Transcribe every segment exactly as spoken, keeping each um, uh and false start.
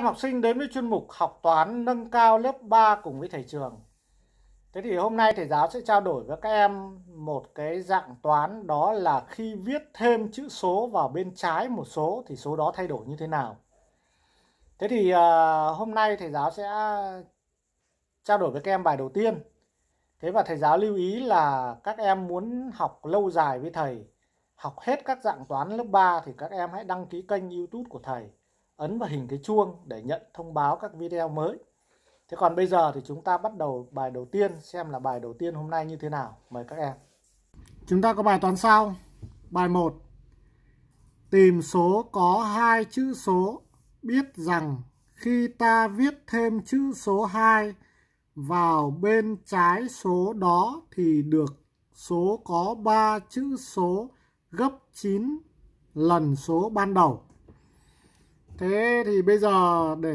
Em học sinh đến với chuyên mục học toán nâng cao lớp ba cùng với thầy Trường. Thế thì hôm nay thầy giáo sẽ trao đổi với các em một cái dạng toán, đó là khi viết thêm chữ số vào bên trái một số thì số đó thay đổi như thế nào. Thế thì hôm nay thầy giáo sẽ trao đổi với các em bài đầu tiên. Thế và thầy giáo lưu ý là các em muốn học lâu dài với thầy, học hết các dạng toán lớp ba thì các em hãy đăng ký kênh YouTube của thầy, ấn vào hình cái chuông để nhận thông báo các video mới. Thế còn bây giờ thì chúng ta bắt đầu bài đầu tiên, xem là bài đầu tiên hôm nay như thế nào. Mời các em. Chúng ta có bài toán sau. Bài một. Tìm số có hai chữ số, biết rằng khi ta viết thêm chữ số hai vào bên trái số đó thì được số có ba chữ số gấp chín lần số ban đầu. Thế thì bây giờ để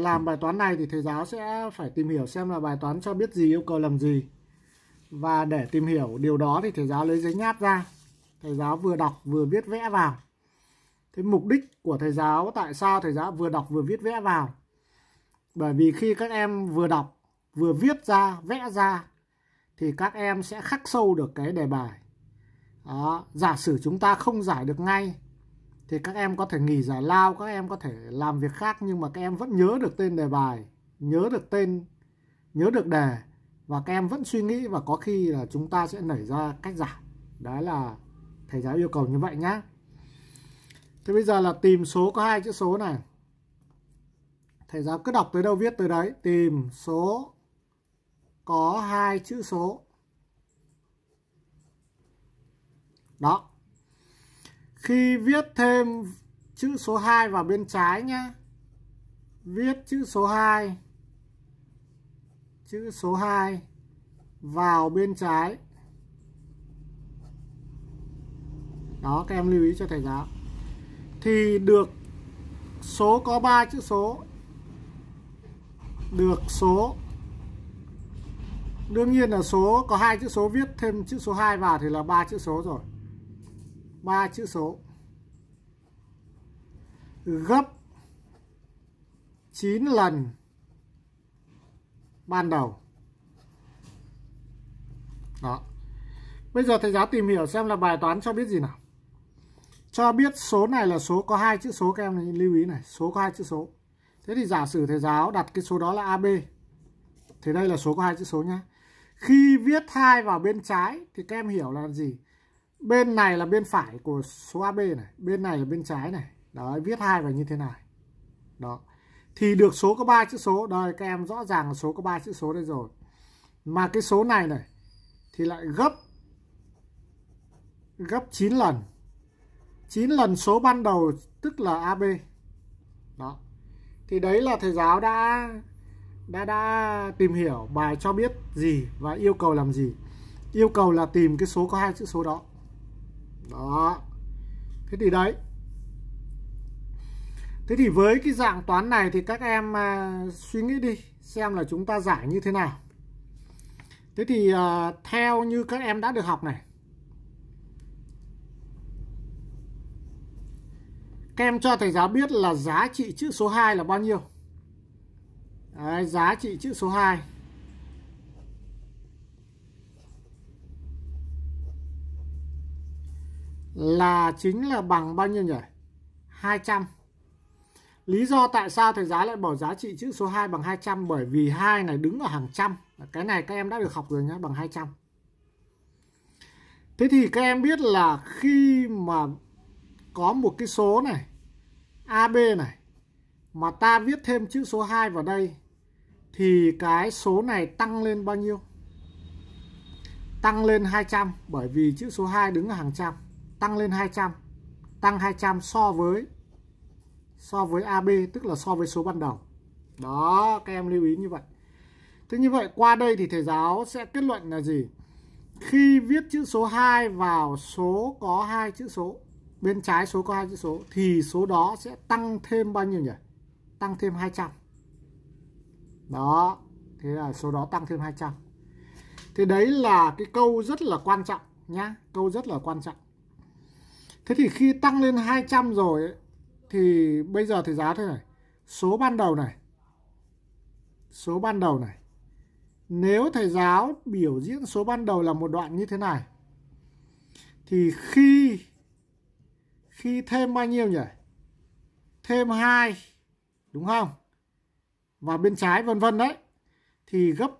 làm bài toán này thì thầy giáo sẽ phải tìm hiểu xem là bài toán cho biết gì, yêu cầu làm gì. Và để tìm hiểu điều đó thì thầy giáo lấy giấy nháp ra. Thầy giáo vừa đọc vừa viết vẽ vào. Thế mục đích của thầy giáo, tại sao thầy giáo vừa đọc vừa viết vẽ vào? Bởi vì khi các em vừa đọc, vừa viết ra, vẽ ra thì các em sẽ khắc sâu được cái đề bài. Đó, giả sử chúng ta không giải được ngay thì các em có thể nghỉ giải lao, các em có thể làm việc khác, nhưng mà các em vẫn nhớ được tên đề bài, nhớ được tên, nhớ được đề, và các em vẫn suy nghĩ, và có khi là chúng ta sẽ nảy ra cách giải. Đấy là thầy giáo yêu cầu như vậy nhá. Thế bây giờ là tìm số có hai chữ số này. Thầy giáo cứ đọc tới đâu viết tới đấy. Tìm số có hai chữ số. Đó. Khi viết thêm chữ số hai vào bên trái nhé. Viết chữ số hai. Chữ số hai vào bên trái. Đó, các em lưu ý cho thầy giáo. Thì được số có ba chữ số. Được số. Đương nhiên là số có hai chữ số, viết thêm chữ số hai vào thì là ba chữ số rồi. ba chữ số gấp chín lần ban đầu. Đó. Bây giờ thầy giáo tìm hiểu xem là bài toán cho biết gì nào. Cho biết số này là số có hai chữ số, các em lưu ý này, số có hai chữ số. Thế thì giả sử thầy giáo đặt cái số đó là a bê. Thì đây là số có hai chữ số nhá. Khi viết hai vào bên trái thì các em hiểu là gì? Bên này là bên phải của số a bê này, bên này là bên trái này. Đấy, viết hai vào như thế này. Đó. Thì được số có ba chữ số. Đây, các em rõ ràng là số có ba chữ số đây rồi. Mà cái số này này thì lại gấp gấp chín lần. chín lần số ban đầu, tức là a bê. Đó. Thì đấy là thầy giáo đã đã đã tìm hiểu bài cho biết gì và yêu cầu làm gì. Yêu cầu là tìm cái số có hai chữ số đó. Đó. Thế thì đấy. Thế thì với cái dạng toán này thì các em à, suy nghĩ đi xem là chúng ta giải như thế nào. Thế thì à, theo như các em đã được học này, các em cho thầy giáo biết là giá trị chữ số hai là bao nhiêu. Đấy, giá trị chữ số hai. Là chính là bằng bao nhiêu nhỉ? hai trăm. Lý do tại sao thầy giáo lại bỏ giá trị chữ số hai bằng hai trăm? Bởi vì hai này đứng ở hàng trăm. Cái này các em đã được học rồi nhé, bằng hai trăm. Thế thì các em biết là khi mà có một cái số này, a bê này, mà ta viết thêm chữ số hai vào đây, thì cái số này tăng lên bao nhiêu? Tăng lên hai trăm, bởi vì chữ số hai đứng ở hàng trăm. Tăng lên hai trăm, tăng hai trăm so với so với a bê, tức là so với số ban đầu. Đó, các em lưu ý như vậy. Thế như vậy qua đây thì thầy giáo sẽ kết luận là gì? Khi viết chữ số hai vào số có hai chữ số, bên trái số có hai chữ số, thì số đó sẽ tăng thêm bao nhiêu nhỉ? Tăng thêm hai trăm. Đó, thế là số đó tăng thêm hai trăm. Thì đấy là cái câu rất là quan trọng nhá, câu rất là quan trọng. Thế thì khi tăng lên hai trăm rồi ấy, thì bây giờ thầy giáo thế này. số ban đầu này. Số ban đầu này. Nếu thầy giáo biểu diễn số ban đầu là một đoạn như thế này thì khi khi thêm bao nhiêu nhỉ? Thêm hai, đúng không? Và bên trái vân vân đấy. Thì gấp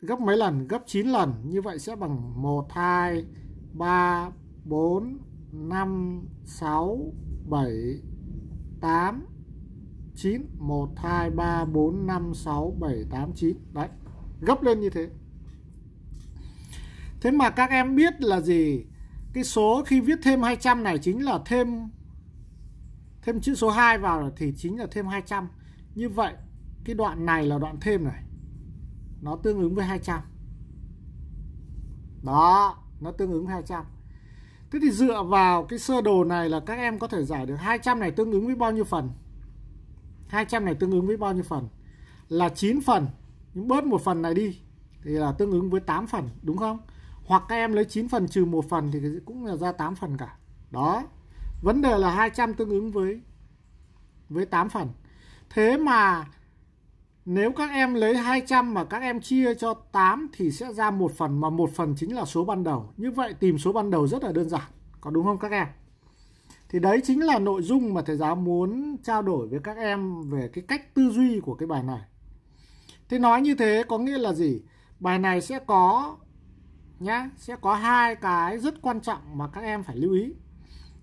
gấp mấy lần? Gấp chín lần, như vậy sẽ bằng một hai ba bốn năm sáu bảy tám chín, một hai ba bốn năm sáu bảy tám chín đấy. Gấp lên như thế. Thế mà các em biết là gì? Cái số khi viết thêm hai trăm này chính là thêm thêm chữ số hai vào thì chính là thêm hai trăm. Như vậy cái đoạn này là đoạn thêm này. Nó tương ứng với hai trăm. Đó, nó tương ứng với hai trăm. Thế thì dựa vào cái sơ đồ này là các em có thể giải được hai trăm này tương ứng với bao nhiêu phần? hai trăm này tương ứng với bao nhiêu phần? Là chín phần. Nhưng bớt một phần này đi thì là tương ứng với tám phần, đúng không? Hoặc các em lấy chín phần trừ một phần thì cũng là ra tám phần cả. Đó. Vấn đề là hai trăm tương ứng với với tám phần. Thế mà nếu các em lấy hai trăm mà các em chia cho tám thì sẽ ra một phần, mà một phần chính là số ban đầu. Như vậy tìm số ban đầu rất là đơn giản. Có đúng không các em? Thì đấy chính là nội dung mà thầy giáo muốn trao đổi với các em về cái cách tư duy của cái bài này. Thế nói như thế có nghĩa là gì? Bài này sẽ có nhá, sẽ có hai cái rất quan trọng mà các em phải lưu ý.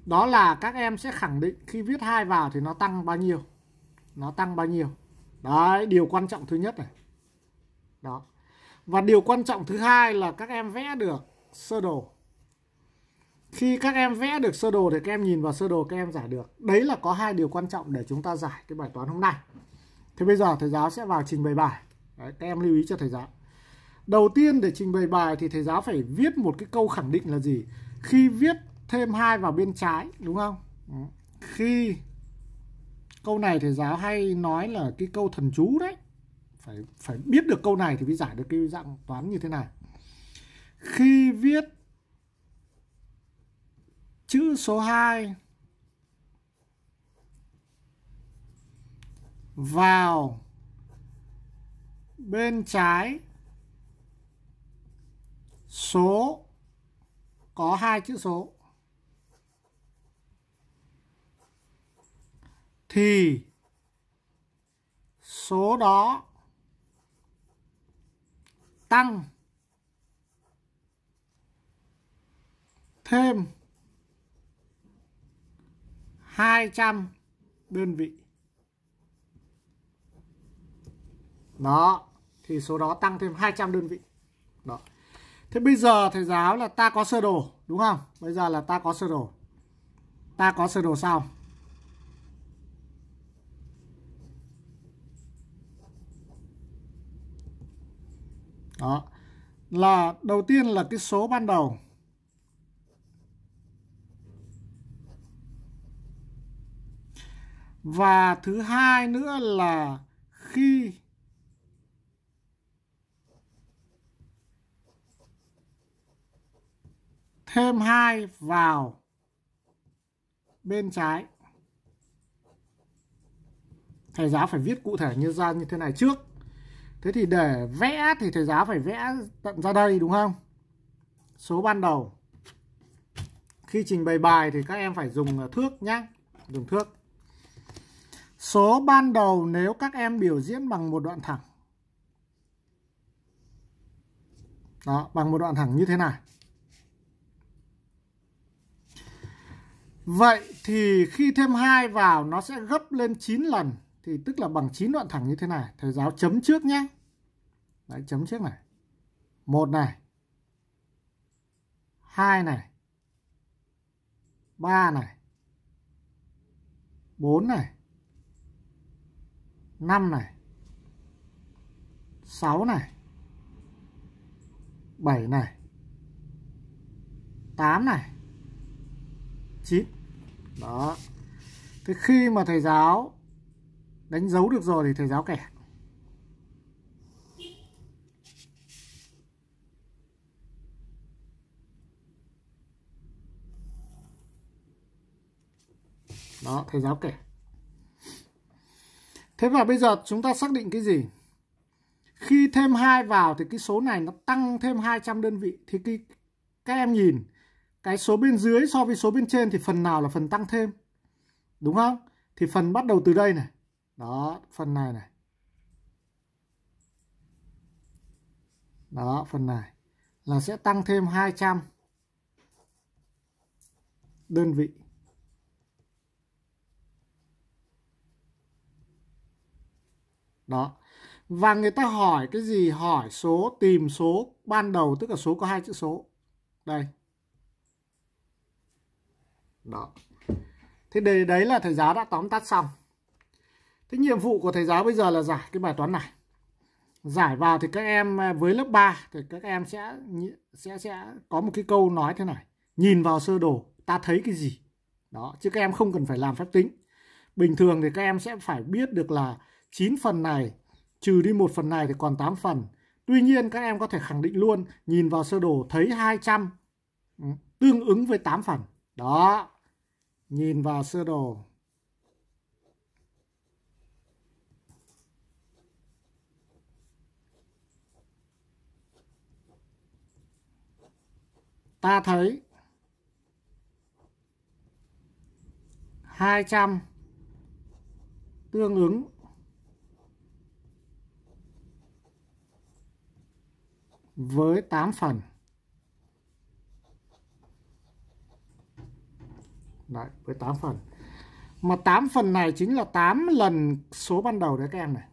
Đó là các em sẽ khẳng định khi viết hai vào thì nó tăng bao nhiêu. Nó tăng bao nhiêu. Đấy, điều quan trọng thứ nhất này. Đó. Và điều quan trọng thứ hai là các em vẽ được sơ đồ. Khi các em vẽ được sơ đồ thì các em nhìn vào sơ đồ các em giải được. Đấy là có hai điều quan trọng để chúng ta giải cái bài toán hôm nay. Thế bây giờ thầy giáo sẽ vào trình bày bài. Đấy, các em lưu ý cho thầy giáo. Đầu tiên để trình bày bài thì thầy giáo phải viết một cái câu khẳng định là gì? Khi viết thêm hai vào bên trái, đúng không? Khi câu này thầy giáo hay nói là cái câu thần chú đấy. Phải phải biết được câu này thì mới giải được cái dạng toán như thế này. Khi viết chữ số hai vào bên trái số có hai chữ số thì số đó tăng thêm hai trăm đơn vị. Đó, thì số đó tăng thêm hai trăm đơn vị. Đó. Thế bây giờ thầy giáo là ta có sơ đồ, đúng không? Bây giờ là ta có sơ đồ. Ta có sơ đồ sau. Đó. Là đầu tiên là cái số ban đầu. Và thứ hai nữa là khi thêm hai vào bên trái. Thầy giáo phải viết cụ thể như ra như thế này trước. Thế thì để vẽ thì thầy giáo phải vẽ tận ra đây, đúng không? Số ban đầu. Khi trình bày bài thì các em phải dùng thước nhé. Dùng thước. Số ban đầu nếu các em biểu diễn bằng một đoạn thẳng. Đó, bằng một đoạn thẳng như thế này. Vậy thì khi thêm hai vào nó sẽ gấp lên chín lần. Thì tức là bằng chín đoạn thẳng như thế này. Thầy giáo chấm trước nhé. Đấy, chấm trước này. một này. hai này. ba này. bốn này. năm này. sáu này. bảy này. tám này. chín. Đó. Thế khi mà thầy giáo đánh dấu được rồi thì thầy giáo kẻ. Đó, thầy giáo kẻ. Thế và bây giờ chúng ta xác định cái gì? Khi thêm hai vào thì cái số này nó tăng thêm hai trăm đơn vị. Thì cái, các em nhìn cái số bên dưới so với số bên trên thì phần nào là phần tăng thêm, đúng không? Thì phần bắt đầu từ đây này. Đó, phần này này. Đó, phần này là sẽ tăng thêm hai trăm đơn vị. Đó. Và người ta hỏi cái gì? Hỏi số, tìm số ban đầu, tức là số có hai chữ số. Đây. Đó. Thế đề đấy là thầy giáo đã tóm tắt xong. Thế nhiệm vụ của thầy giáo bây giờ là giải cái bài toán này. Giải vào thì các em với lớp ba thì các em sẽ sẽ sẽ có một cái câu nói thế này: nhìn vào sơ đồ ta thấy cái gì? Đó, chứ các em không cần phải làm phép tính. Bình thường thì các em sẽ phải biết được là chín phần này trừ đi một phần này thì còn tám phần. Tuy nhiên các em có thể khẳng định luôn, nhìn vào sơ đồ thấy hai trăm tương ứng với tám phần. Đó. Nhìn vào sơ đồ ta thấy hai trăm tương ứng với tám phần. Đấy, với tám phần. Mà tám phần này chính là tám lần số ban đầu đấy các em này.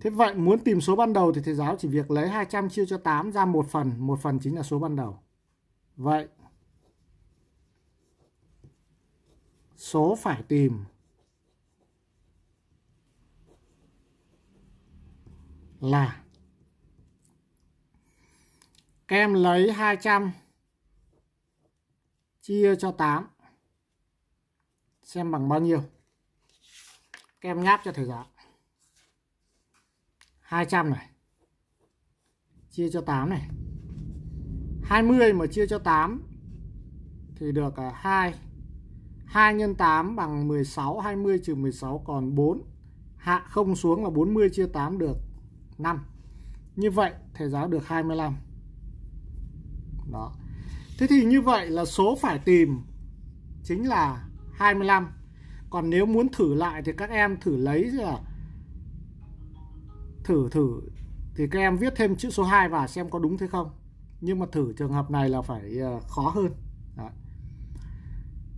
Thế vậy muốn tìm số ban đầu thì thầy giáo chỉ việc lấy hai trăm chia cho tám ra một phần. một phần chính là số ban đầu. Vậy số phải tìm là các em lấy hai trăm chia cho tám xem bằng bao nhiêu. Các em nháp cho thầy giáo. hai trăm này chia cho tám này. hai mươi mà chia cho tám thì được hai. hai nhân tám bằng mười sáu, hai mươi trừ mười sáu còn bốn. Hạ không xuống là bốn mươi chia tám được năm. Như vậy thầy giáo được hai mươi lăm. Đó. Thế thì như vậy là số phải tìm chính là hai mươi lăm. Còn nếu muốn thử lại thì các em thử lấy là thử thử thì các em viết thêm chữ số hai vào xem có đúng thế không. Nhưng mà thử trường hợp này là phải khó hơn. Đó.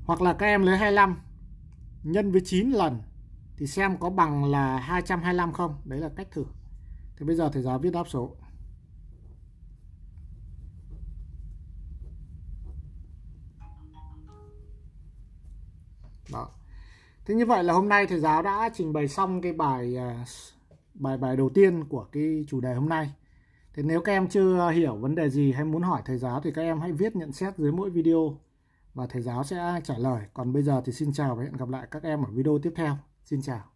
Hoặc là các em lấy hai mươi lăm nhân với chín lần thì xem có bằng là hai trăm hai mươi lăm không. Đấy là cách thử. Thì bây giờ thầy giáo viết đáp số. Đó. Thế như vậy là hôm nay thầy giáo đã trình bày xong cái bài bài bài đầu tiên của cái chủ đề hôm nay. Thế nếu các em chưa hiểu vấn đề gì hay muốn hỏi thầy giáo thì các em hãy viết nhận xét dưới mỗi video và thầy giáo sẽ trả lời. Còn bây giờ thì xin chào và hẹn gặp lại các em ở video tiếp theo. Xin chào.